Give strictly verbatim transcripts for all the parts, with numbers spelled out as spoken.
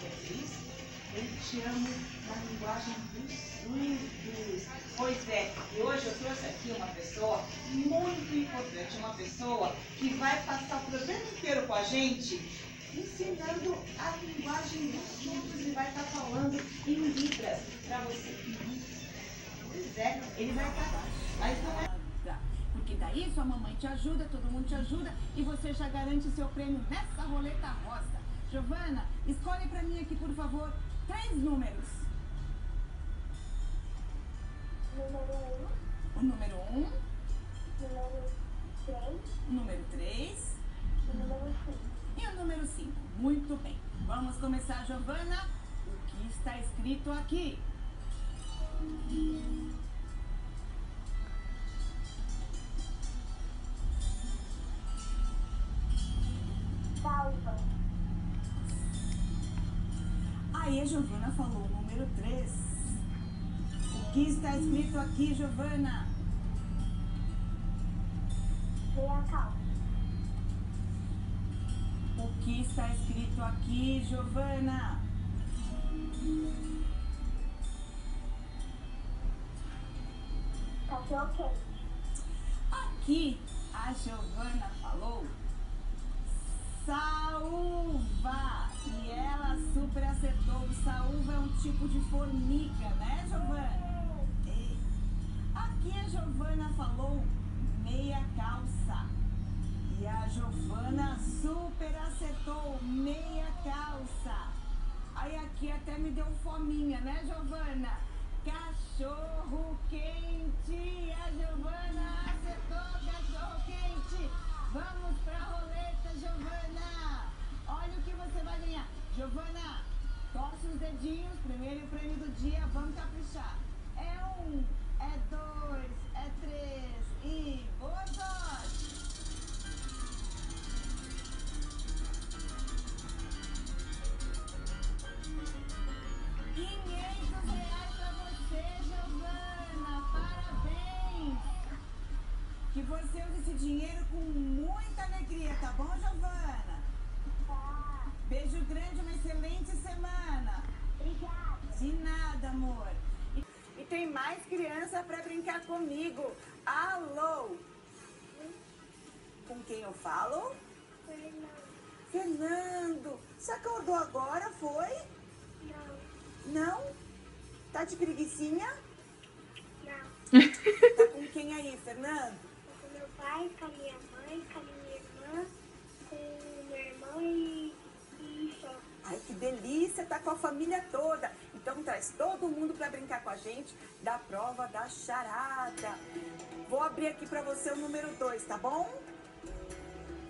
que é feliz, eu te amo na linguagem dos surdos. Pois é, e hoje eu trouxe aqui uma pessoa muito importante, uma pessoa que vai passar o programa inteiro com a gente, ensinando a linguagem dos surdos e vai estar falando em Libras para você. Pois é, ele vai estar, mas não é... Porque daí sua mamãe te ajuda, todo mundo te ajuda e você já garante seu prêmio nessa roleta rosa. Giovana, escolhe pra mim aqui, por favor, três números. Número um. O número um. Número três. O número três. O número cinco. E o número cinco. Muito bem. Vamos começar, Giovana. O que está escrito aqui? Aí a Giovana falou o número três. O que está escrito aqui, Giovana? Legal. O que está escrito aqui, Giovana? Cachorro quente. Aqui a Giovana falou saúva, e ela super acertou. Saúva é um tipo de formiga, né, Giovana? É. Aqui a Giovana falou meia calça, e a Giovana super acertou meia calça. Aí aqui até me deu fominha, né, Giovana? Cachorro quente, a Giovana acertou cachorro quente. Vamos pra roleta, Giovana! Olha o que você vai ganhar. Giovana, torce os dedinhos. Primeiro prêmio do dia, vamos caprichar. É um, é dois, é três e boa sorte! quinhentos reais pra você, Giovana! Parabéns! Que você use esse dinheiro com muita alegria, tá bom, Giovana? Tá. Beijo grande, uma excelente semana. Obrigada. De nada, amor. E, e tem mais criança pra brincar comigo. Alô. Com quem eu falo? Fernando. Fernando. Você acordou agora, foi? Não. Não? Tá de preguicinha? Não. Tá com quem aí, Fernando? Meu pai, com a minha mãe, com a minha irmã, com o meu irmão e, e só. Ai, que delícia, tá com a família toda. Então traz todo mundo pra brincar com a gente da prova da charada. Vou abrir aqui pra você o número dois, tá bom?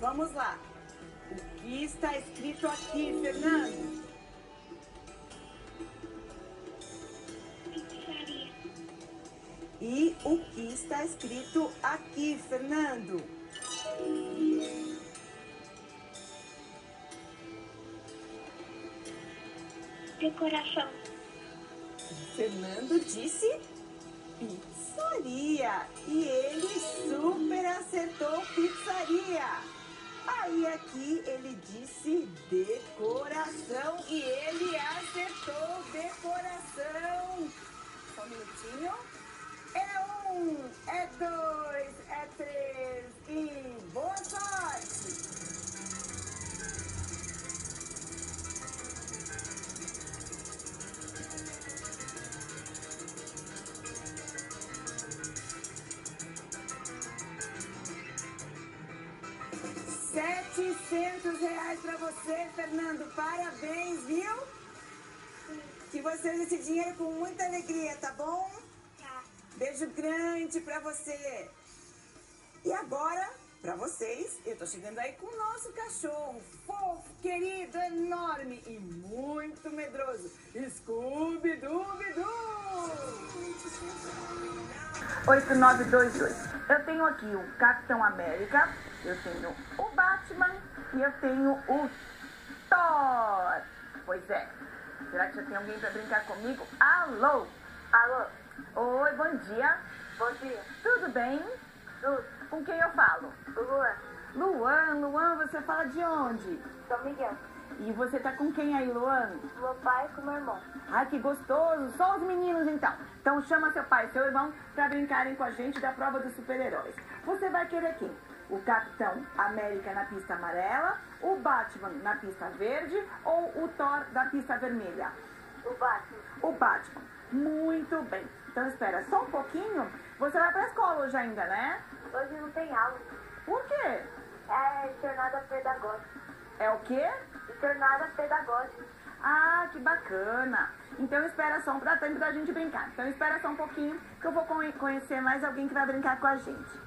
Vamos lá. O que está escrito aqui, Fernando? E o que está escrito aqui, Fernando? Decoração. Fernando disse pizzaria. E ele super acertou pizzaria. Aí aqui ele disse decoração. E ele acertou decoração. Só um minutinho. É um, é dois, é três e boa sorte! Setecentos reais pra você, Fernando. Parabéns, viu? Que você use esse dinheiro com muita alegria, tá bom? Beijo grande pra você. E agora, pra vocês, eu tô chegando aí com o nosso cachorro fofo, querido, enorme e muito medroso, Scooby-Dooby-Doo. oito nove dois dois. Eu tenho aqui o Capitão América, eu tenho o Batman e eu tenho o Thor. Pois é. Será que já tem alguém pra brincar comigo? Alô? Alô? Oi, bom dia. Bom dia. Tudo bem? Tudo. Com quem eu falo? Luan. Luan, Luan, você fala de onde? São Miguel. E você tá com quem aí, Luana? Meu pai com meu irmão. Ah, que gostoso! Só os meninos, então. Então chama seu pai e seu irmão pra brincarem com a gente da prova dos super-heróis. Você vai querer quem? O Capitão América na pista amarela, o Batman na pista verde ou o Thor na pista vermelha? O Batman. O Batman. Muito bem. Então espera só um pouquinho. Você vai pra escola hoje ainda, né? Hoje não tem aula. Por quê? É jornada pedagógica. É o quê? Jornada pedagógica. Ah, que bacana. Então espera só um pra tempo da gente brincar. Então espera só um pouquinho que eu vou conhecer mais alguém que vai brincar com a gente.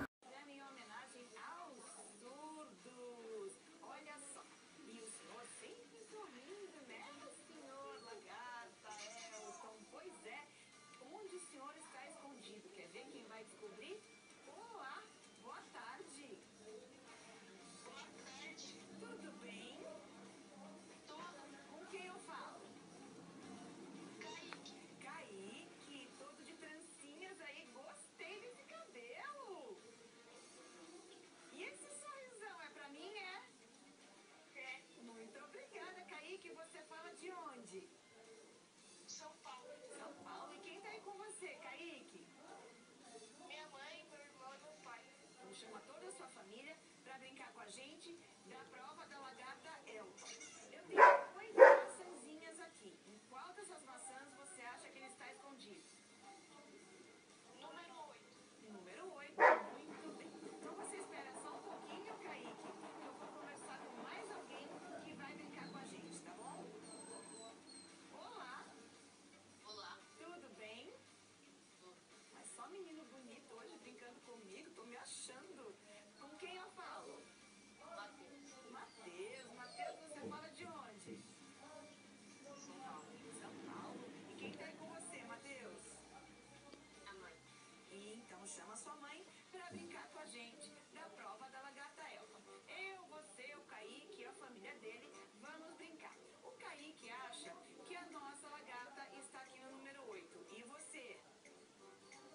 Chama sua mãe para brincar com a gente da prova da lagarta elfa. Eu, você, o Kaique e a família dele vamos brincar. O Kaique acha que a nossa lagarta está aqui no número oito. E você?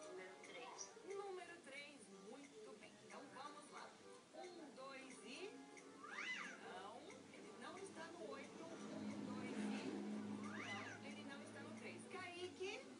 Número três. Número três. Muito bem. Então vamos lá. Um, dois e... Não, ele não está no oito. Um, dois e... Não, ele não está no três. Kaique...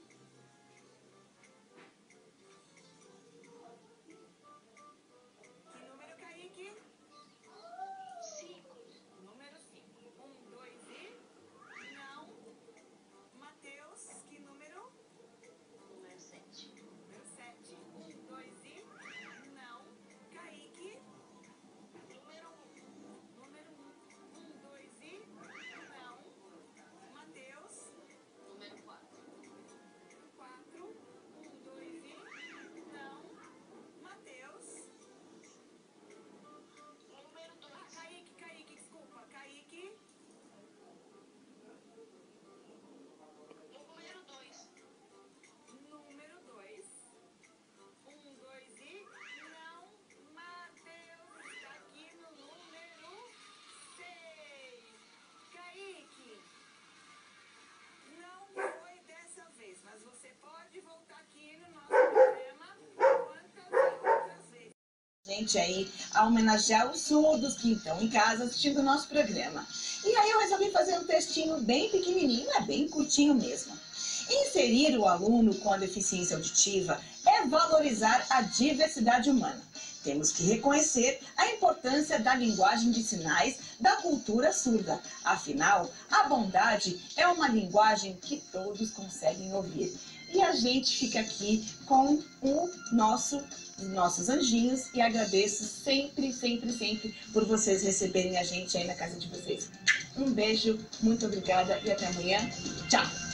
Gente aí a homenagear os surdos que estão em casa assistindo o nosso programa. E aí eu resolvi fazer um textinho bem pequenininho, é bem curtinho mesmo. Inserir o aluno com a deficiência auditiva é valorizar a diversidade humana. Temos que reconhecer a importância da linguagem de sinais da cultura surda. Afinal, a bondade é uma linguagem que todos conseguem ouvir. E a gente fica aqui com o nosso, os nossos anjinhos e agradeço sempre, sempre, sempre por vocês receberem a gente aí na casa de vocês. Um beijo, muito obrigada e até amanhã. Tchau!